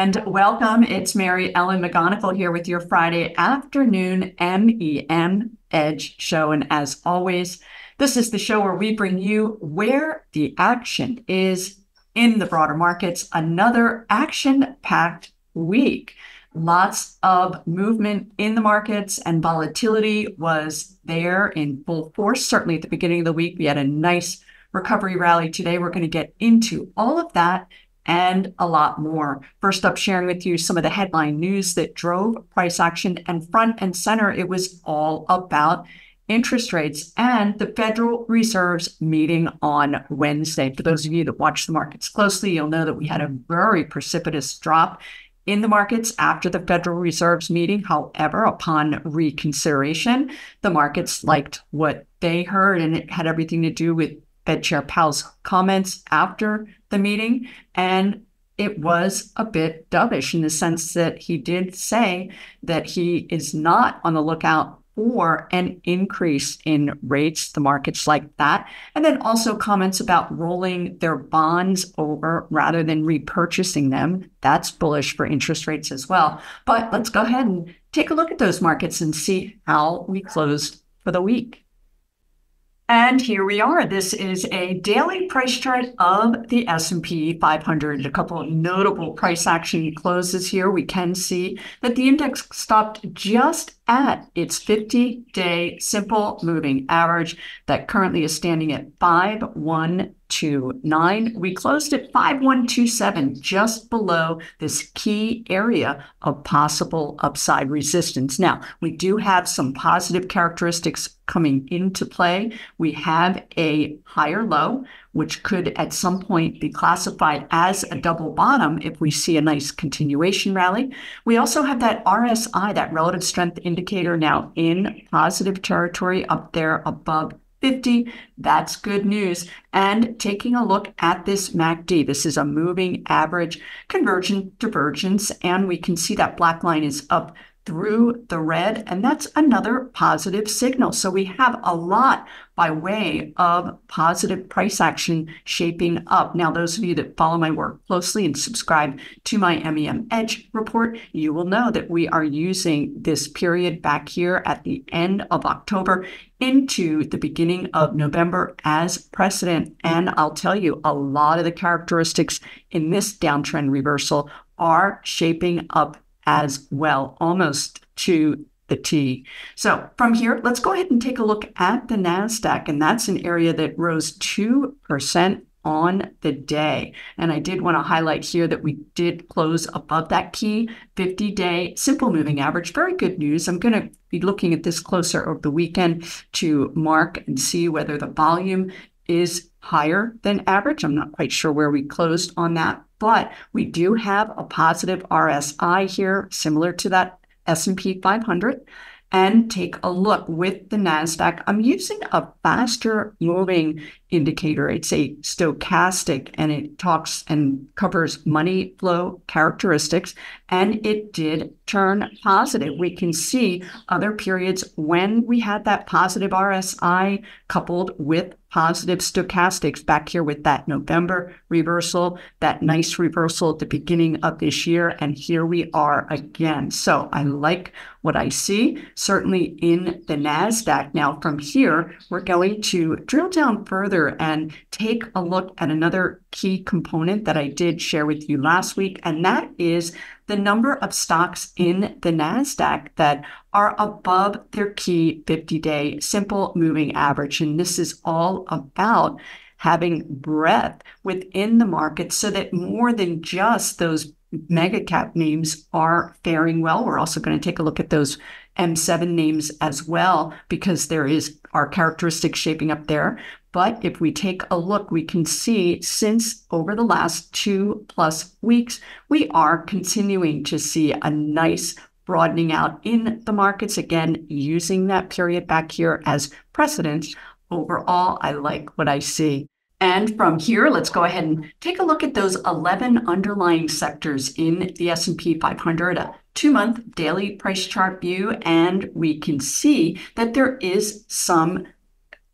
And welcome, it's Mary Ellen McGonagle here with your Friday afternoon MEM Edge show. And as always, this is the show where we bring you where the action is in the broader markets. Another action-packed week. Lots of movement in the markets and volatility was there in full force. Certainly at the beginning of the week, we had a nice recovery rally. Today, we're going to get into all of that and a lot more. First up, sharing with you some of the headline news that drove price action, and front and center, it was all about interest rates and the Federal Reserve's meeting on Wednesday. For those of you that watch the markets closely, you'll know that we had a very precipitous drop in the markets after the Federal Reserve's meeting. However, upon reconsideration, the markets liked what they heard, and it had everything to do with Fed Chair Powell's comments after the meeting. And it was a bit dovish in the sense that he did say that he is not on the lookout for an increase in rates. The markets like that. And then also comments about rolling their bonds over rather than repurchasing them. That's bullish for interest rates as well. But let's go ahead and take a look at those markets and see how we closed for the week. And here we are. This is a daily price chart of the S&P 500. A couple of notable price action closes here. We can see that the index stopped just at its 50-day simple moving average that currently is standing at 5129. We closed at 5127, just below this key area of possible upside resistance. Now, we do have some positive characteristics coming into play. We have a higher low, which could at some point be classified as a double bottom if we see a nice continuation rally. We also have that RSI, that relative strength indicator, now in positive territory up there above 50. That's good news. And taking a look at this MACD, this is a moving average convergence divergence, and we can see that black line is up through the red, and that's another positive signal. So we have a lot by way of positive price action shaping up. Now, those of you that follow my work closely and subscribe to my MEM Edge report, you will know that we are using this period back here at the end of October into the beginning of November as precedent. And I'll tell you, a lot of the characteristics in this downtrend reversal are shaping up as well, almost to the T. So from here, let's go ahead and take a look at the NASDAQ, and that's an area that rose 2% on the day. And I did want to highlight here that we did close above that key 50-day simple moving average. Very good news. I'm going to be looking at this closer over the weekend to mark and see whether the volume is higher than average. I'm not quite sure where we closed on that, but we do have a positive RSI here, similar to that S&P 500. And take a look with the NASDAQ. I'm using a faster moving indicator. It's a stochastic, and it talks and covers money flow characteristics, and it did turn positive. We can see other periods when we had that positive RSI coupled with positive stochastics back here with that November reversal, that nice reversal at the beginning of this year. And here we are again. So I like what I see, certainly in the NASDAQ. Now from here, we're going to drill down further and take a look at another key component that I did share with you last week, and that is the number of stocks in the NASDAQ that are above their key 50-day simple moving average. And this is all about having breadth within the market so that more than just those mega cap names are faring well. We're also going to take a look at those M7 names as well, because there is our characteristics shaping up there. But if we take a look, we can see since over the last 2+ weeks, we are continuing to see a nice broadening out in the markets. Again, using that period back here as precedent. Overall, I like what I see. And from here, let's go ahead and take a look at those 11 underlying sectors in the S&P 500, a 2-month daily price chart view. And we can see that there is some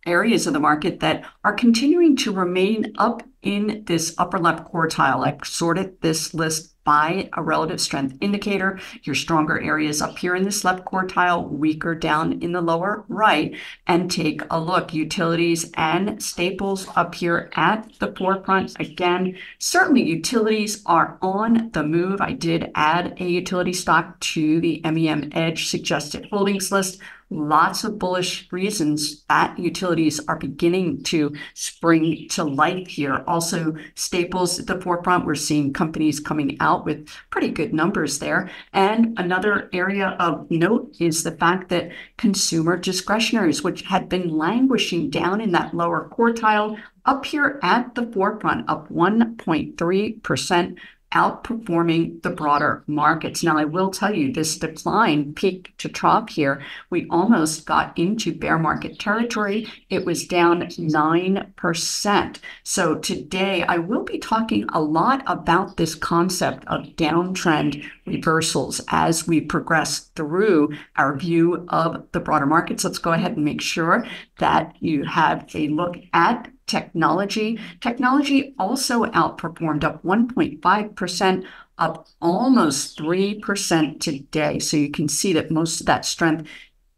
areas of the market that are continuing to remain up in this upper left quartile. I've sorted this list by a relative strength indicator. Your stronger areas up here in this left quartile, weaker down in the lower right, and take a look. Utilities and staples up here at the forefront. Again, certainly utilities are on the move. I did add a utility stock to the MEM Edge suggested holdings list. Lots of bullish reasons that utilities are beginning to spring to life here. Also, staples at the forefront. We're seeing companies coming out with pretty good numbers there. And another area of note is the fact that consumer discretionaries, which had been languishing down in that lower quartile, up here at the forefront, up 1.3%. outperforming the broader markets. Now, I will tell you, this decline peak to trough here, we almost got into bear market territory. It was down 9%. So today, I will be talking a lot about this concept of downtrend reversals as we progress through our view of the broader markets. Let's go ahead and make sure that you have a look at technology. Technology also outperformed, up 1.5%, up almost 3% today. So you can see that most of that strength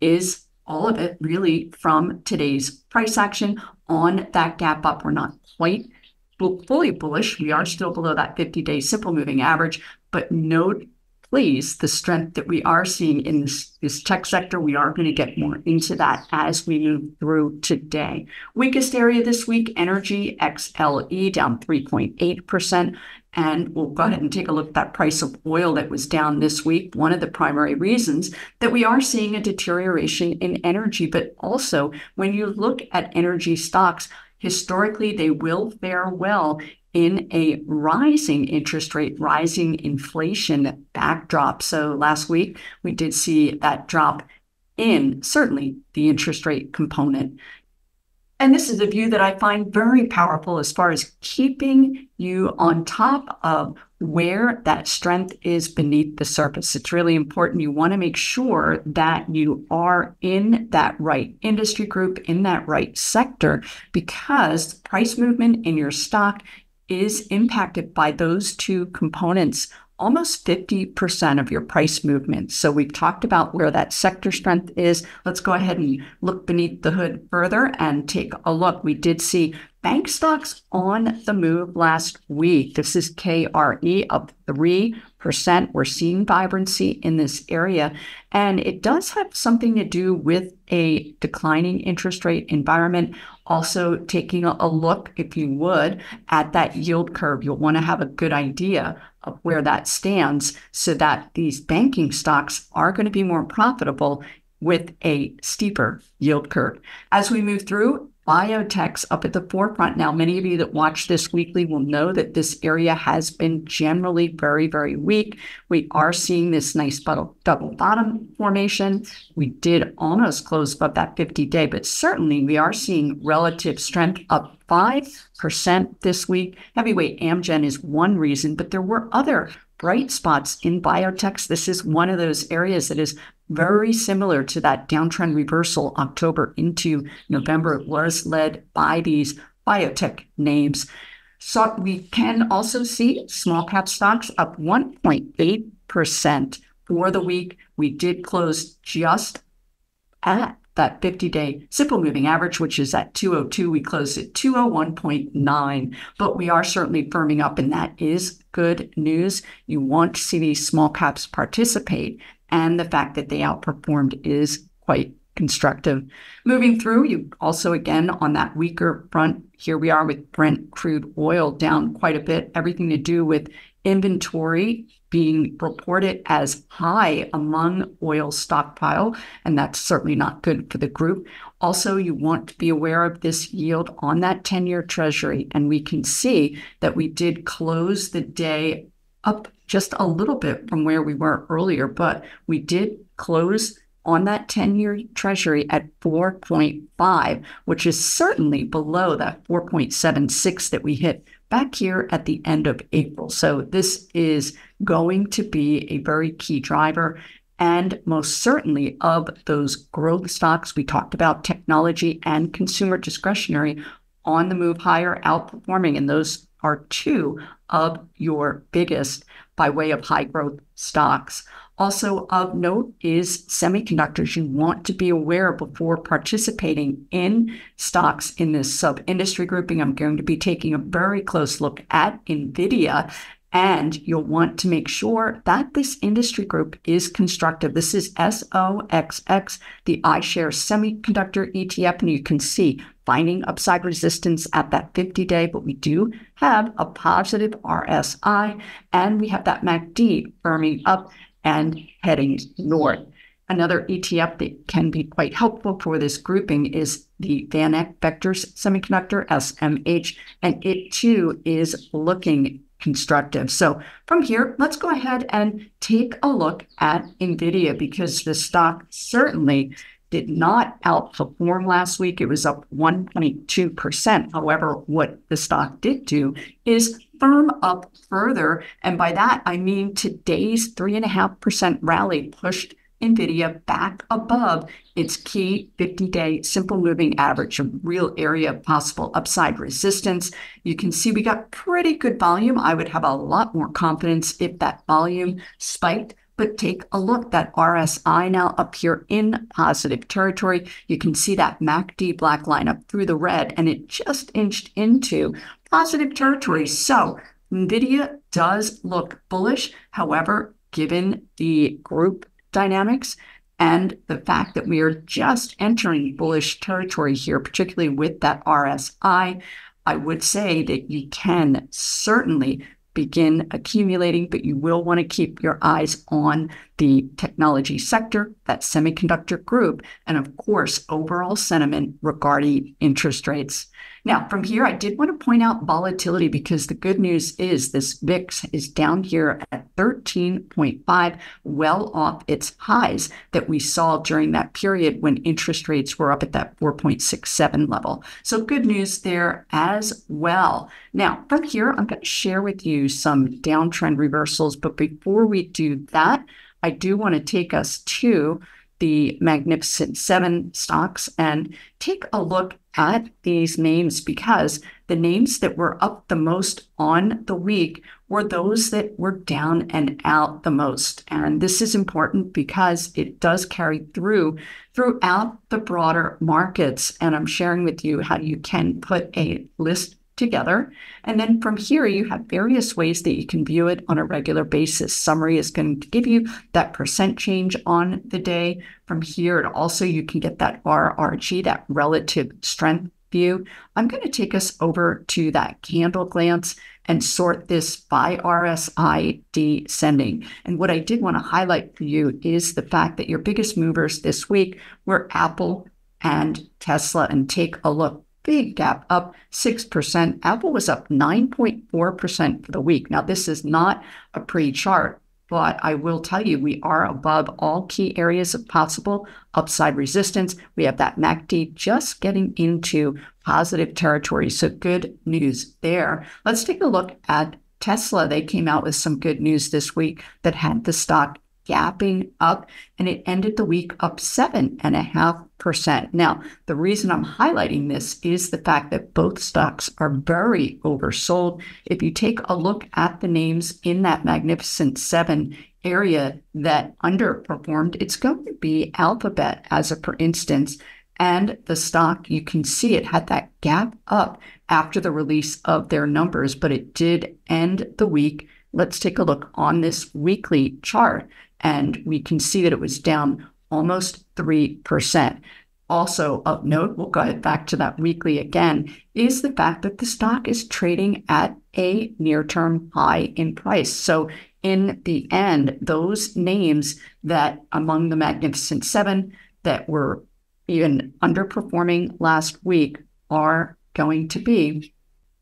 is, all of it really, from today's price action on that gap up. We're not quite fully bullish. We are still below that 50-day simple moving average, but note, please, the strength that we are seeing in this tech sector. We are going to get more into that as we move through today. Weakest area this week, energy, XLE, down 3.8%. And we'll go ahead and take a look at that price of oil that was down this week. One of the primary reasons that we are seeing a deterioration in energy, but also when you look at energy stocks, historically, they will fare well in a rising interest rate, rising inflation backdrop. So last week, we did see that drop in certainly the interest rate component. And this is a view that I find very powerful as far as keeping you on top of where that strength is beneath the surface. It's really important. You want to make sure that you are in that right industry group, in that right sector, because price movement in your stock is impacted by those two components, almost 50% of your price movement. So we've talked about where that sector strength is. Let's go ahead and look beneath the hood further and take a look. We did see bank stocks on the move last week. This is KRE, up 3%. We're seeing vibrancy in this area, and it does have something to do with a declining interest rate environment. Also, taking a look, if you would, at that yield curve. You'll want to have a good idea of where that stands so that these banking stocks are going to be more profitable with a steeper yield curve. As we move through, biotech's up at the forefront. Now, many of you that watch this weekly will know that this area has been generally very, very weak. We are seeing this nice double bottom formation. We did almost close above that 50-day, but certainly we are seeing relative strength, up 5% this week. Heavyweight Amgen is one reason, but there were other bright spots in biotech. This is one of those areas that is very similar to that downtrend reversal October into November. It was led by these biotech names. So we can also see small cap stocks up 1.8% for the week. We did close just at that 50-day simple moving average, which is at 202. We closed at 201.9, but we are certainly firming up, and that is good news. You want to see these small caps participate, and the fact that they outperformed is quite constructive. Moving through, you also, again, on that weaker front, here we are with Brent crude oil down quite a bit. Everything to do with inventory being reported as high among oil stockpile, and that's certainly not good for the group. Also, you want to be aware of this yield on that 10-year treasury, and we can see that we did close the day up just a little bit from where we were earlier, but we did close on that 10-year treasury at 4.5, which is certainly below that 4.76 that we hit back here at the end of April. So this is going to be a very key driver, and most certainly of those growth stocks. We talked about technology and consumer discretionary on the move higher, outperforming, and those are two of your biggest by way of high growth stocks. Also of note is semiconductors. You want to be aware before participating in stocks in this sub-industry grouping. I'm going to be taking a very close look at NVIDIA, and you'll want to make sure that this industry group is constructive. This is SOXX, the iShares Semiconductor ETF, and you can see finding upside resistance at that 50-day, but we do have a positive RSI, and we have that MACD firming up and heading north. Another ETF that can be quite helpful for this grouping is the VanEck Vectors Semiconductor, SMH, and it too is looking constructive. So from here, let's go ahead and take a look at NVIDIA, because the stock certainly did not outperform last week. It was up 1.2%. However, what the stock did do is firm up further. And by that, I mean today's 3.5% rally pushed NVIDIA back above its key 50-day simple moving average, a real area of possible upside resistance. You can see we got pretty good volume. I would have a lot more confidence if that volume spiked, but take a look, that RSI now up here in positive territory. You can see that MACD black line up through the red, and it just inched into positive territory. So NVIDIA does look bullish. However, given the group dynamics and the fact that we are just entering bullish territory here, particularly with that RSI, I would say that you can certainly begin accumulating, but you will want to keep your eyes on the technology sector, that semiconductor group, and of course, overall sentiment regarding interest rates. Now, from here, I did want to point out volatility, because the good news is this VIX is down here at 13.5, well off its highs that we saw during that period when interest rates were up at that 4.67 level. So good news there as well. Now, from here, I'm going to share with you some downtrend reversals, but before we do that, I do want to take us to the Magnificent Seven stocks and take a look at these names, because the names that were up the most on the week were those that were down and out the most. And this is important because it does carry throughout the broader markets. And I'm sharing with you how you can put a list together. And then from here, you have various ways that you can view it on a regular basis. Summary is going to give you that percent change on the day. From here, and also you can get that RRG, that relative strength view. I'm going to take us over to that candle glance and sort this by RSI descending. And what I did want to highlight for you is the fact that your biggest movers this week were Apple and Tesla, and take a look. Big gap up 6%. Apple was up 9.4% for the week. Now, this is not a pre-chart, but I will tell you we are above all key areas of possible upside resistance. We have that MACD just getting into positive territory. So good news there. Let's take a look at Tesla. They came out with some good news this week that had the stock gapping up, and it ended the week up 7.5%. Now, the reason I'm highlighting this is the fact that both stocks are very oversold. If you take a look at the names in that Magnificent Seven area that underperformed, it's going to be Alphabet as a for instance, and the stock, you can see it had that gap up after the release of their numbers, but it did end the week. Let's take a look on this weekly chart, and we can see that it was down almost 3%. Also of note, we'll go ahead back to that weekly again, is the fact that the stock is trading at a near-term high in price. So in the end, those names that among the Magnificent Seven that were even underperforming last week are going to be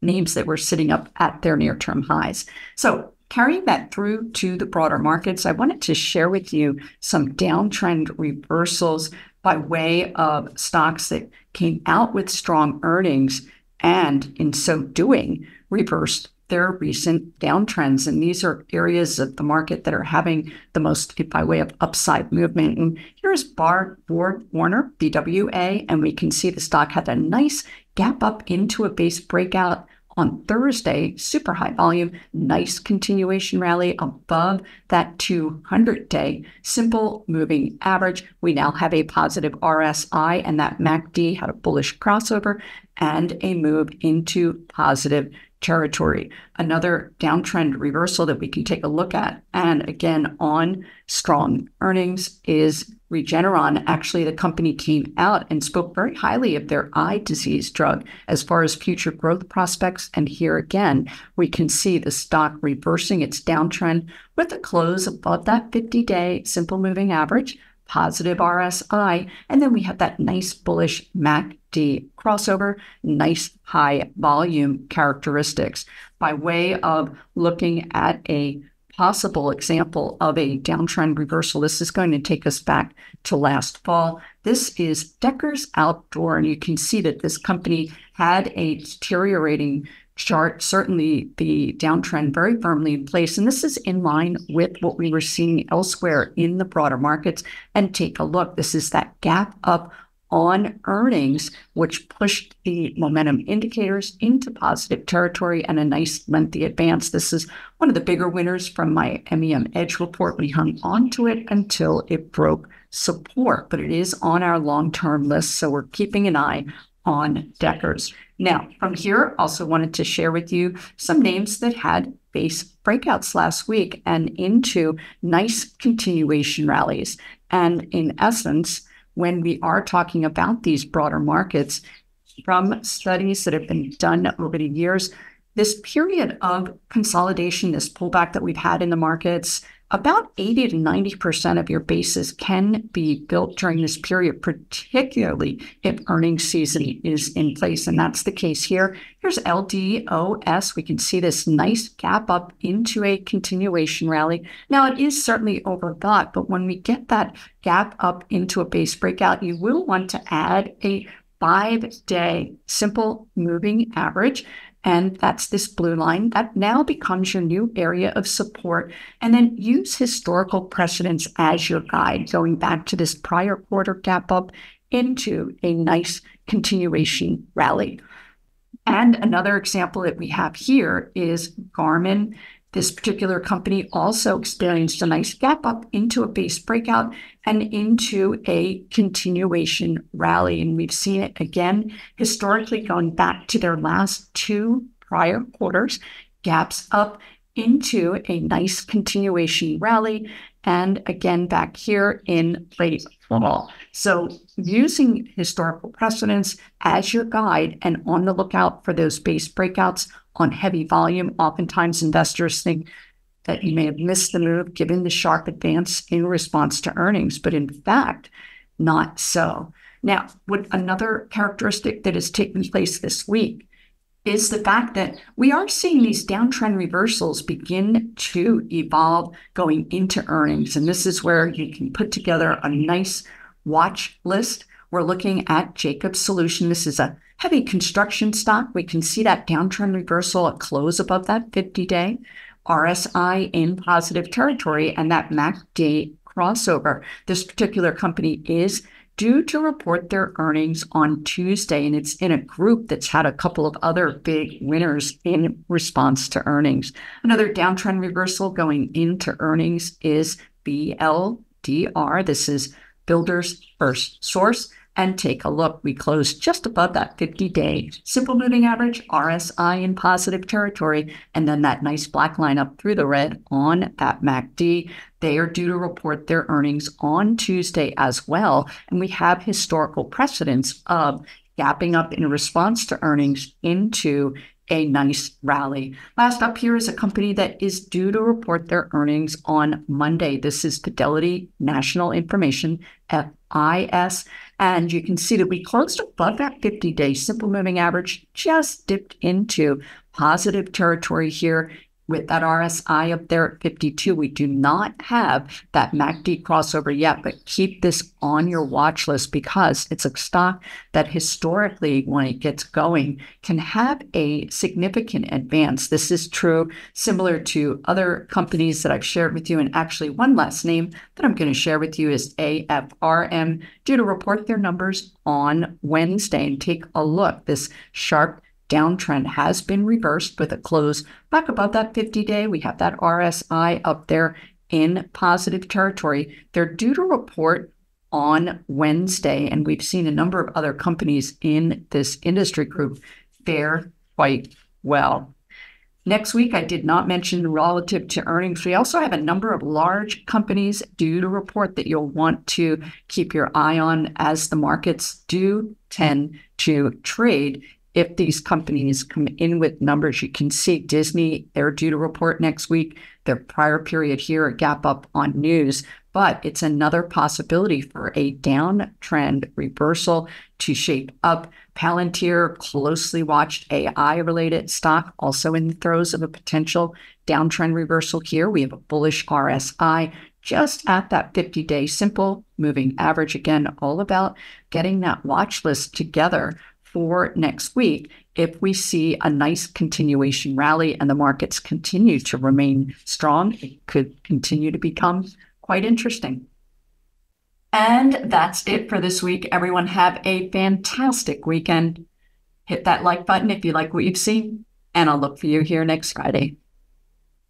names that were sitting up at their near-term highs. So carrying that through to the broader markets, I wanted to share with you some downtrend reversals by way of stocks that came out with strong earnings and in so doing reversed their recent downtrends. And these are areas of the market that are having the most by way of upside movement. And here's BorgWarner, BWA, and we can see the stock had a nice gap up into a base breakout On Thursday, super high volume, nice continuation rally above that 200-day simple moving average. We now have a positive RSI, and that MACD had a bullish crossover and a move into positive territory. Another downtrend reversal that we can take a look at, and again on strong earnings, is Regeneron. Actually, the company came out and spoke very highly of their eye disease drug as far as future growth prospects. And here again, we can see the stock reversing its downtrend with a close above that 50-day simple moving average, positive RSI, and then we have that nice bullish MACD crossover, nice high volume characteristics. By way of looking at a possible example of a downtrend reversal, this is going to take us back to last fall. This is Deckers Outdoor, and you can see that this company had a deteriorating chart, certainly the downtrend very firmly in place. And this is in line with what we were seeing elsewhere in the broader markets. And take a look, this is that gap up on earnings, which pushed the momentum indicators into positive territory and a nice lengthy advance. This is one of the bigger winners from my MEM Edge report. We hung on to it until it broke support, but it is on our long-term list. So we're keeping an eye on Deckers. Now, from here, also wanted to share with you some names that had base breakouts last week and into nice continuation rallies. And in essence, when we are talking about these broader markets, from studies that have been done over the years, this period of consolidation, this pullback that we've had in the markets, about 80 to 90% of your bases can be built during this period, particularly if earnings season is in place. And that's the case here. Here's LDOS. We can see this nice gap up into a continuation rally. Now, it is certainly overbought, but when we get that gap up into a base breakout, you will want to add a 5-day simple moving average. And that's this blue line that now becomes your new area of support. And then use historical precedents as your guide, going back to this prior quarter gap up into a nice continuation rally. And another example that we have here is Garmin. This particular company also experienced a nice gap up into a base breakout and into a continuation rally. And we've seen it again, historically going back to their last two prior quarters, gaps up into a nice continuation rally. And again, back here in late fall. So using historical precedents as your guide and on the lookout for those base breakouts on heavy volume. Oftentimes investors think that you may have missed the move given the sharp advance in response to earnings, but in fact, not so. Now, what another characteristic that has taken place this week is the fact that we are seeing these downtrend reversals begin to evolve going into earnings. And this is where you can put together a nice watch list. We're looking at Jacobs Solutions. This is a heavy construction stock. We can see that downtrend reversal at close above that 50-day RSI in positive territory and that MACD crossover. This particular company is due to report their earnings on Tuesday, and it's in a group that's had a couple of other big winners in response to earnings. Another downtrend reversal going into earnings is BLDR. This is Builders FirstSource. And take a look, we closed just above that 50-day simple moving average, RSI in positive territory, and then that nice black line up through the red on that MACD. They are due to report their earnings on Tuesday as well. And we have historical precedents of gapping up in response to earnings into a nice rally. Last up here is a company that is due to report their earnings on Monday. This is Fidelity National Information, FIS. And you can see that we closed above that 50-day simple moving average, just dipped into positive territory here with that RSI up there at 52. We do not have that MACD crossover yet, but keep this on your watch list because it's a stock that historically, when it gets going, can have a significant advance. This is true, similar to other companies that I've shared with you. And actually, one last name that I'm going to share with you is AFRM, due to report their numbers on Wednesday. And take a look, this sharp downtrend has been reversed with a close back above that 50-day. We have that RSI up there in positive territory. They're due to report on Wednesday, and we've seen a number of other companies in this industry group fare quite well. Next week, I did not mention relative to earnings. We also have a number of large companies due to report that you'll want to keep your eye on, as the markets do tend to trade if these companies come in with numbers. You can see Disney, they're due to report next week. Their prior period here, a gap up on news, but it's another possibility for a downtrend reversal to shape up. Palantir, closely watched AI-related stock, also in the throes of a potential downtrend reversal here. We have a bullish RSI just at that 50-day simple moving average. Again, all about getting that watch list together for next week. If we see a nice continuation rally and the markets continue to remain strong, it could continue to become quite interesting. And that's it for this week. Everyone have a fantastic weekend. Hit that like button if you like what you've seen, and I'll look for you here next Friday.